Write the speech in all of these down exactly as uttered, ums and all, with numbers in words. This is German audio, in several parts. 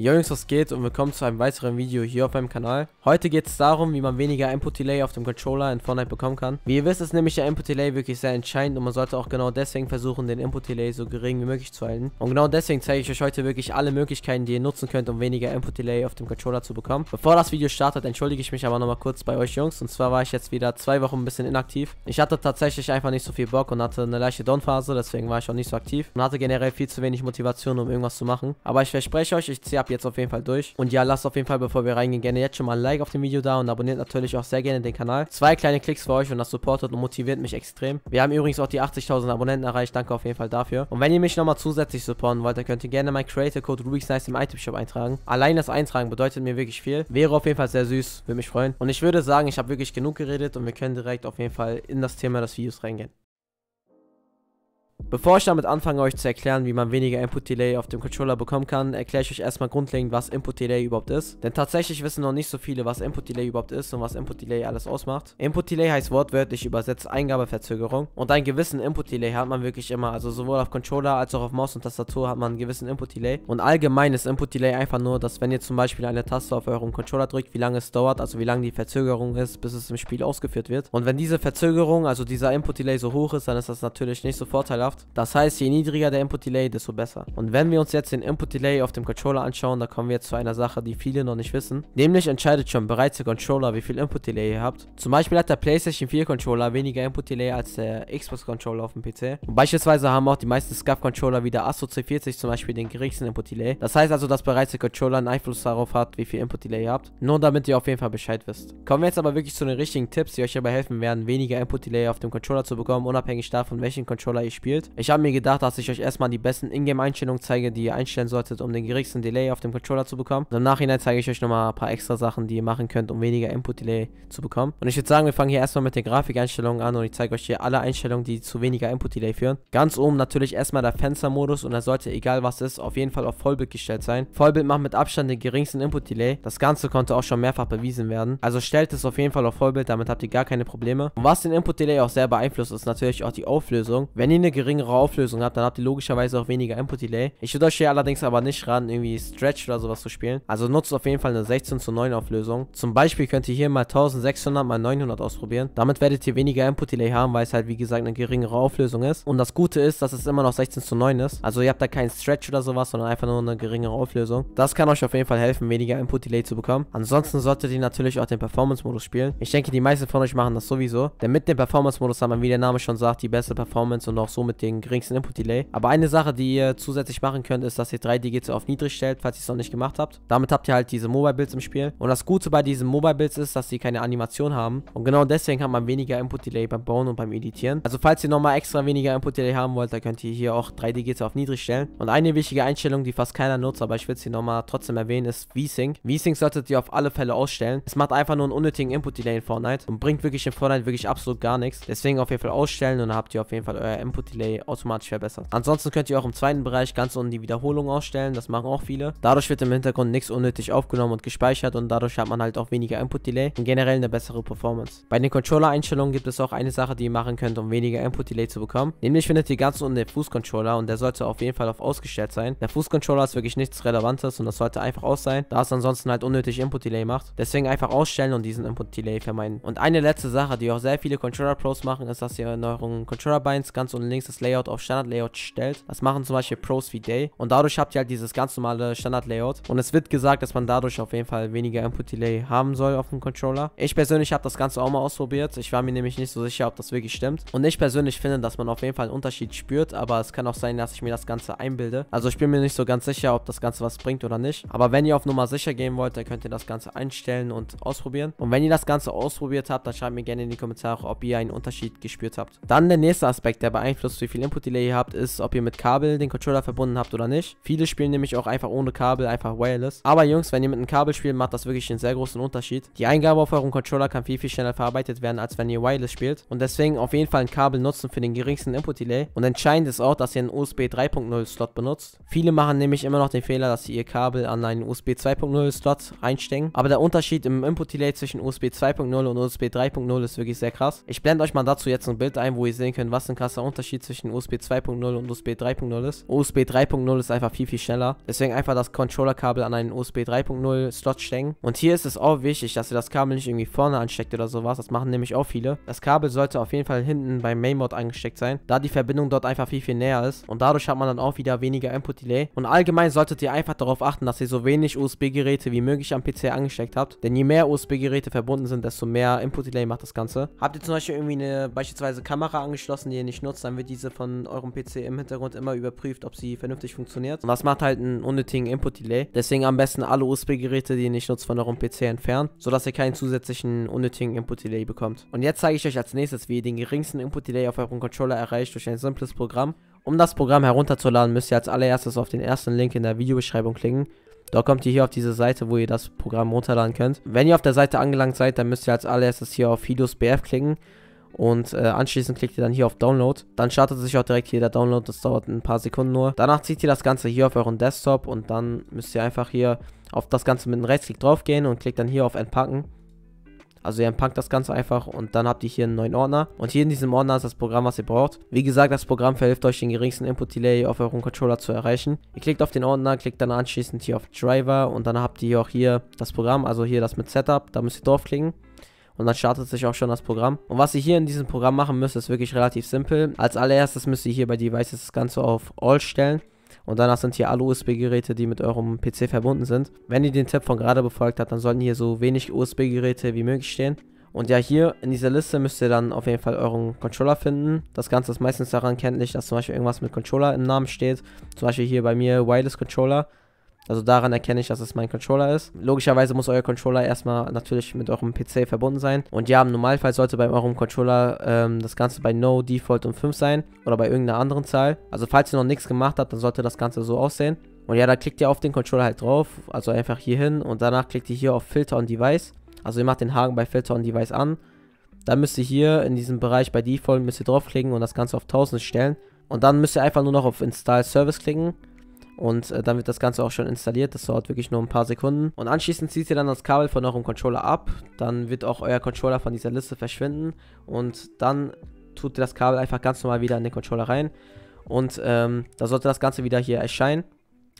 Jo Jungs, was geht und willkommen zu einem weiteren Video hier auf meinem Kanal. Heute geht es darum, wie man weniger Input Delay auf dem Controller in Fortnite bekommen kann. Wie ihr wisst, ist nämlich der Input Delay wirklich sehr entscheidend und man sollte auch genau deswegen versuchen, den Input Delay so gering wie möglich zu halten. Und genau deswegen zeige ich euch heute wirklich alle Möglichkeiten, die ihr nutzen könnt, um weniger Input Delay auf dem Controller zu bekommen. Bevor das Video startet, entschuldige ich mich aber nochmal kurz bei euch Jungs. Und zwar war ich jetzt wieder zwei Wochen ein bisschen inaktiv. Ich hatte tatsächlich einfach nicht so viel Bock und hatte eine leichte Downphase, deswegen war ich auch nicht so aktiv. Und hatte generell viel zu wenig Motivation, um irgendwas zu machen. Aber ich verspreche euch, ich ziehe ab jetzt auf jeden Fall durch. Und ja, lasst auf jeden Fall, bevor wir reingehen, gerne jetzt schon mal ein Like auf dem Video da und abonniert natürlich auch sehr gerne den Kanal. Zwei kleine Klicks für euch und das supportet und motiviert mich extrem. Wir haben übrigens auch die achtzigtausend Abonnenten erreicht, danke auf jeden Fall dafür. Und wenn ihr mich nochmal zusätzlich supporten wollt, dann könnt ihr gerne meinen Creator Code RubixNice im Item-Shop eintragen. Allein das Eintragen bedeutet mir wirklich viel. Wäre auf jeden Fall sehr süß, würde mich freuen. Und ich würde sagen, ich habe wirklich genug geredet und wir können direkt auf jeden Fall in das Thema des Videos reingehen. Bevor ich damit anfange, euch zu erklären, wie man weniger Input Delay auf dem Controller bekommen kann, erkläre ich euch erstmal grundlegend, was Input Delay überhaupt ist. Denn tatsächlich wissen noch nicht so viele, was Input Delay überhaupt ist und was Input Delay alles ausmacht. Input Delay heißt wortwörtlich übersetzt Eingabeverzögerung. Und einen gewissen Input Delay hat man wirklich immer. Also sowohl auf Controller als auch auf Maus und Tastatur hat man einen gewissen Input Delay. Und allgemein ist Input Delay einfach nur, dass wenn ihr zum Beispiel eine Taste auf eurem Controller drückt, wie lange es dauert, also wie lange die Verzögerung ist, bis es im Spiel ausgeführt wird. Und wenn diese Verzögerung, also dieser Input Delay so hoch ist, dann ist das natürlich nicht so vorteilhaft. Das heißt, je niedriger der Input Delay, desto besser. Und wenn wir uns jetzt den Input Delay auf dem Controller anschauen, da kommen wir jetzt zu einer Sache, die viele noch nicht wissen. Nämlich entscheidet schon bereits der Controller, wie viel Input Delay ihr habt. Zum Beispiel hat der PlayStation vier Controller weniger Input Delay als der Xbox Controller auf dem P C. Und beispielsweise haben auch die meisten Scuf Controller wie der Astro C vierzig zum Beispiel den geringsten Input Delay. Das heißt also, dass bereits der Controller einen Einfluss darauf hat, wie viel Input Delay ihr habt. Nur damit ihr auf jeden Fall Bescheid wisst. Kommen wir jetzt aber wirklich zu den richtigen Tipps, die euch dabei helfen werden, weniger Input Delay auf dem Controller zu bekommen, unabhängig davon, welchen Controller ihr spielt. Ich habe mir gedacht, dass ich euch erstmal die besten Ingame-Einstellungen zeige, die ihr einstellen solltet, um den geringsten Delay auf dem Controller zu bekommen. Und im Nachhinein zeige ich euch nochmal ein paar extra Sachen, die ihr machen könnt, um weniger Input-Delay zu bekommen. Und ich würde sagen, wir fangen hier erstmal mit den Grafikeinstellungen an und ich zeige euch hier alle Einstellungen, die zu weniger Input-Delay führen. Ganz oben natürlich erstmal der Fenstermodus und er sollte, egal was ist, auf jeden Fall auf Vollbild gestellt sein. Vollbild macht mit Abstand den geringsten Input-Delay. Das Ganze konnte auch schon mehrfach bewiesen werden. Also stellt es auf jeden Fall auf Vollbild, damit habt ihr gar keine Probleme. Und was den Input-Delay auch sehr beeinflusst, ist natürlich auch die Auflösung. Wenn ihr eine geringe geringere Auflösung habt, dann habt ihr logischerweise auch weniger Input Delay. Ich würde euch hier allerdings aber nicht raten, irgendwie Stretch oder sowas zu spielen. Also nutzt auf jeden Fall eine sechzehn zu neun Auflösung. Zum Beispiel könnt ihr hier mal sechzehnhundert mal neunhundert ausprobieren. Damit werdet ihr weniger Input Delay haben, weil es halt wie gesagt eine geringere Auflösung ist. Und das Gute ist, dass es immer noch sechzehn zu neun ist. Also ihr habt da keinen Stretch oder sowas, sondern einfach nur eine geringere Auflösung. Das kann euch auf jeden Fall helfen, weniger Input Delay zu bekommen. Ansonsten solltet ihr natürlich auch den Performance-Modus spielen. Ich denke, die meisten von euch machen das sowieso. Denn mit dem Performance-Modus hat man, wie der Name schon sagt, die beste Performance und auch somit den geringsten Input Delay. Aber eine Sache, die ihr zusätzlich machen könnt, ist, dass ihr drei D G Z auf niedrig stellt, falls ihr es noch nicht gemacht habt. Damit habt ihr halt diese Mobile Builds im Spiel. Und das Gute bei diesen Mobile Builds ist, dass sie keine Animation haben. Und genau deswegen hat man weniger Input Delay beim Bauen und beim Editieren. Also falls ihr nochmal extra weniger Input Delay haben wollt, dann könnt ihr hier auch drei D G Z auf niedrig stellen. Und eine wichtige Einstellung, die fast keiner nutzt, aber ich will sie nochmal trotzdem erwähnen, ist V-Sync. V-Sync solltet ihr auf alle Fälle ausstellen. Es macht einfach nur einen unnötigen Input Delay in Fortnite und bringt wirklich in Fortnite wirklich absolut gar nichts. Deswegen auf jeden Fall ausstellen und dann habt ihr auf jeden Fall euer Input Delay automatisch verbessert. Ansonsten könnt ihr auch im zweiten Bereich ganz unten die Wiederholung ausstellen, das machen auch viele. Dadurch wird im Hintergrund nichts unnötig aufgenommen und gespeichert und dadurch hat man halt auch weniger Input Delay und generell eine bessere Performance. Bei den Controller-Einstellungen gibt es auch eine Sache, die ihr machen könnt, um weniger Input Delay zu bekommen. Nämlich findet ihr ganz unten den Fußcontroller und der sollte auf jeden Fall auf ausgestellt sein. Der Fußcontroller ist wirklich nichts Relevantes und das sollte einfach aus sein, da es ansonsten halt unnötig Input Delay macht. Deswegen einfach ausstellen und diesen Input Delay vermeiden. Und eine letzte Sache, die auch sehr viele Controller-Pros machen, ist, dass ihr in euren Controller-Binds ganz unten links das Layout auf Standard-Layout stellt. Das machen zum Beispiel Pros wie Day und dadurch habt ihr halt dieses ganz normale Standard-Layout und es wird gesagt, dass man dadurch auf jeden Fall weniger Input-Delay haben soll auf dem Controller. Ich persönlich habe das Ganze auch mal ausprobiert. Ich war mir nämlich nicht so sicher, ob das wirklich stimmt und ich persönlich finde, dass man auf jeden Fall einen Unterschied spürt, aber es kann auch sein, dass ich mir das Ganze einbilde. Also ich bin mir nicht so ganz sicher, ob das Ganze was bringt oder nicht, aber wenn ihr auf Nummer sicher gehen wollt, dann könnt ihr das Ganze einstellen und ausprobieren und wenn ihr das Ganze ausprobiert habt, dann schreibt mir gerne in die Kommentare, ob ihr einen Unterschied gespürt habt. Dann der nächste Aspekt, der beeinflusst, wie viel Input Delay ihr habt, ist, ob ihr mit Kabel den Controller verbunden habt oder nicht. Viele spielen nämlich auch einfach ohne Kabel, einfach wireless. Aber Jungs, wenn ihr mit einem Kabel spielt, macht das wirklich einen sehr großen Unterschied. Die Eingabe auf eurem Controller kann viel, viel schneller verarbeitet werden, als wenn ihr wireless spielt. Und deswegen auf jeden Fall ein Kabel nutzen für den geringsten Input Delay. Und entscheidend ist auch, dass ihr einen U S B drei Punkt null Slot benutzt. Viele machen nämlich immer noch den Fehler, dass sie ihr Kabel an einen U S B zwei Punkt null Slot reinstecken. Aber der Unterschied im Input Delay zwischen U S B zwei Punkt null und U S B drei Punkt null ist wirklich sehr krass. Ich blende euch mal dazu jetzt ein Bild ein, wo ihr sehen könnt, was ein krasser Unterschied zwischen U S B zwei Punkt null und U S B drei Punkt null ist. U S B drei Punkt null ist einfach viel, viel schneller. Deswegen einfach das Controller-Kabel an einen U S B drei Punkt null Slot stecken. Und hier ist es auch wichtig, dass ihr das Kabel nicht irgendwie vorne ansteckt oder sowas. Das machen nämlich auch viele. Das Kabel sollte auf jeden Fall hinten beim Mainboard angesteckt sein, da die Verbindung dort einfach viel, viel näher ist. Und dadurch hat man dann auch wieder weniger Input-Delay. Und allgemein solltet ihr einfach darauf achten, dass ihr so wenig U S B-Geräte wie möglich am P C angesteckt habt. Denn je mehr U S B-Geräte verbunden sind, desto mehr Input-Delay macht das Ganze. Habt ihr zum Beispiel irgendwie eine beispielsweise Kamera angeschlossen, die ihr nicht nutzt, dann wird diese von eurem P C im Hintergrund immer überprüft, ob sie vernünftig funktioniert. Und das macht halt einen unnötigen Input-Delay. Deswegen am besten alle U S B-Geräte, die ihr nicht nutzt, von eurem P C entfernen, sodass ihr keinen zusätzlichen unnötigen Input-Delay bekommt. Und jetzt zeige ich euch als nächstes, wie ihr den geringsten Input-Delay auf eurem Controller erreicht durch ein simples Programm. Um das Programm herunterzuladen, müsst ihr als allererstes auf den ersten Link in der Videobeschreibung klicken. Dort kommt ihr hier auf diese Seite, wo ihr das Programm runterladen könnt. Wenn ihr auf der Seite angelangt seid, dann müsst ihr als allererstes hier auf hidusbf klicken. Und äh, anschließend klickt ihr dann hier auf Download. Dann startet sich auch direkt hier der Download, das dauert ein paar Sekunden nur. Danach zieht ihr das Ganze hier auf euren Desktop und dann müsst ihr einfach hier auf das Ganze mit einem Rechtsklick drauf gehen und klickt dann hier auf Entpacken. Also ihr entpackt das Ganze einfach und dann habt ihr hier einen neuen Ordner. Und hier in diesem Ordner ist das Programm, was ihr braucht. Wie gesagt, das Programm verhilft euch, den geringsten Input-Delay auf eurem Controller zu erreichen. Ihr klickt auf den Ordner, klickt dann anschließend hier auf Driver und dann habt ihr auch hier das Programm, also hier das mit Setup. Da müsst ihr draufklicken. Und dann startet sich auch schon das Programm. Und was ihr hier in diesem Programm machen müsst, ist wirklich relativ simpel. Als allererstes müsst ihr hier bei Devices das Ganze auf All stellen. Und danach sind hier alle U S B-Geräte, die mit eurem P C verbunden sind. Wenn ihr den Tipp von gerade befolgt habt, dann sollten hier so wenig U S B-Geräte wie möglich stehen. Und ja, hier in dieser Liste müsst ihr dann auf jeden Fall euren Controller finden. Das Ganze ist meistens daran kenntlich, dass zum Beispiel irgendwas mit Controller im Namen steht. Zum Beispiel hier bei mir Wireless Controller. Also daran erkenne ich, dass es mein Controller ist. Logischerweise muss euer Controller erstmal natürlich mit eurem P C verbunden sein. Und ja, im Normalfall sollte bei eurem Controller ähm, das Ganze bei No, Default und fünf sein. Oder bei irgendeiner anderen Zahl. Also falls ihr noch nichts gemacht habt, dann sollte das Ganze so aussehen. Und ja, da klickt ihr auf den Controller halt drauf. Also einfach hier hin. Und danach klickt ihr hier auf Filter on Device. Also ihr macht den Haken bei Filter on Device an. Dann müsst ihr hier in diesem Bereich bei Default müsst ihr draufklicken und das Ganze auf tausend stellen. Und dann müsst ihr einfach nur noch auf Install Service klicken. Und äh, dann wird das Ganze auch schon installiert. Das dauert wirklich nur ein paar Sekunden. Und anschließend zieht ihr dann das Kabel von eurem Controller ab. Dann wird auch euer Controller von dieser Liste verschwinden. Und dann tut ihr das Kabel einfach ganz normal wieder in den Controller rein. Und ähm, da sollte das Ganze wieder hier erscheinen.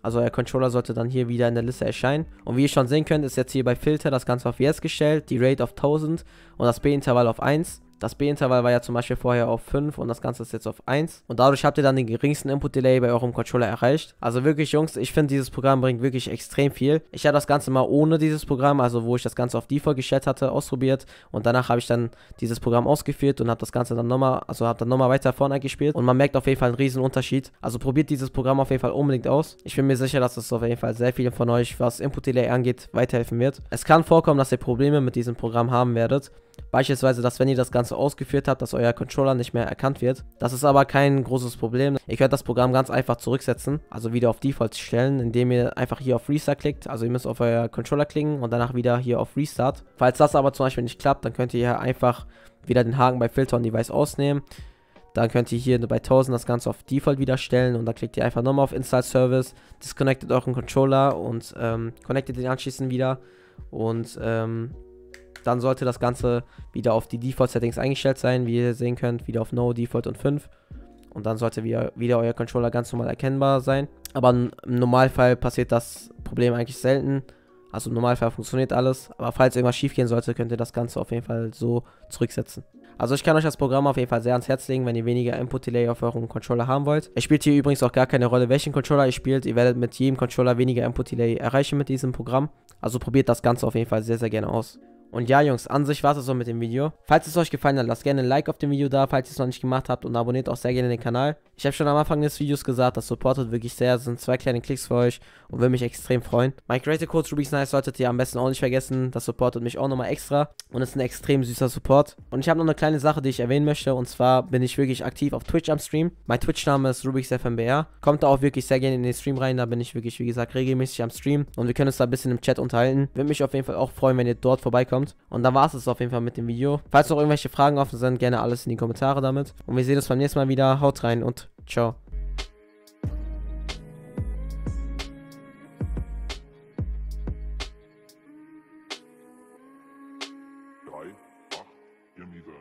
Also euer Controller sollte dann hier wieder in der Liste erscheinen. Und wie ihr schon sehen könnt, ist jetzt hier bei Filter das Ganze auf Yes gestellt. Die Rate auf tausend und das B-Intervall auf eins. Das B-Intervall war ja zum Beispiel vorher auf fünf und das Ganze ist jetzt auf eins. Und dadurch habt ihr dann den geringsten Input-Delay bei eurem Controller erreicht. Also wirklich, Jungs, ich finde, dieses Programm bringt wirklich extrem viel. Ich habe das Ganze mal ohne dieses Programm, also wo ich das Ganze auf Default gestellt hatte, ausprobiert. Und danach habe ich dann dieses Programm ausgeführt und habe das Ganze dann nochmal, also habe dann nochmal weiter vorne gespielt. Und man merkt auf jeden Fall einen riesen Unterschied. Also probiert dieses Programm auf jeden Fall unbedingt aus. Ich bin mir sicher, dass es auf jeden Fall sehr vielen von euch, was Input-Delay angeht, weiterhelfen wird. Es kann vorkommen, dass ihr Probleme mit diesem Programm haben werdet. Beispielsweise, dass wenn ihr das Ganze ausgeführt habt, dass euer Controller nicht mehr erkannt wird. Das ist aber kein großes Problem. Ihr könnt das Programm ganz einfach zurücksetzen, also wieder auf Default stellen, indem ihr einfach hier auf Restart klickt. Also ihr müsst auf euer Controller klicken und danach wieder hier auf Restart. Falls das aber zum Beispiel nicht klappt, dann könnt ihr hier einfach wieder den Haken bei Filter und Device ausnehmen. Dann könnt ihr hier bei tausend das Ganze auf Default wieder stellen und dann klickt ihr einfach nochmal auf Install Service, disconnectet euren Controller und ähm, connectet den anschließend wieder und ähm, dann sollte das Ganze wieder auf die Default-Settings eingestellt sein, wie ihr sehen könnt, wieder auf No, Default und fünf. Und dann sollte wieder, wieder euer Controller ganz normal erkennbar sein. Aber im Normalfall passiert das Problem eigentlich selten. Also im Normalfall funktioniert alles. Aber falls irgendwas schief gehen sollte, könnt ihr das Ganze auf jeden Fall so zurücksetzen. Also ich kann euch das Programm auf jeden Fall sehr ans Herz legen, wenn ihr weniger Input-Delay auf eurem Controller haben wollt. Es spielt hier übrigens auch gar keine Rolle, welchen Controller ihr spielt. Ihr werdet mit jedem Controller weniger Input-Delay erreichen mit diesem Programm. Also probiert das Ganze auf jeden Fall sehr, sehr gerne aus. Und ja, Jungs, an sich war es auch mit dem Video. Falls es euch gefallen hat, lasst gerne ein Like auf dem Video da, falls ihr es noch nicht gemacht habt, und abonniert auch sehr gerne den Kanal. Ich habe schon am Anfang des Videos gesagt, das supportet wirklich sehr, das sind zwei kleine Klicks für euch und würde mich extrem freuen. Mein Creator-Code RubixNice solltet ihr am besten auch nicht vergessen, das supportet mich auch nochmal extra und ist ein extrem süßer Support. Und ich habe noch eine kleine Sache, die ich erwähnen möchte, und zwar bin ich wirklich aktiv auf Twitch am Stream. Mein Twitch-Name ist RubixFMBR. Kommt da auch wirklich sehr gerne in den Stream rein, da bin ich wirklich, wie gesagt, regelmäßig am Stream und wir können uns da ein bisschen im Chat unterhalten. Würde mich auf jeden Fall auch freuen, wenn ihr dort vorbeikommt. Und dann war es es auf jeden Fall mit dem Video. Falls noch irgendwelche Fragen offen sind, gerne alles in die Kommentare damit. Und wir sehen uns beim nächsten Mal wieder. Haut rein und ciao. Drei, acht, ihr Miese.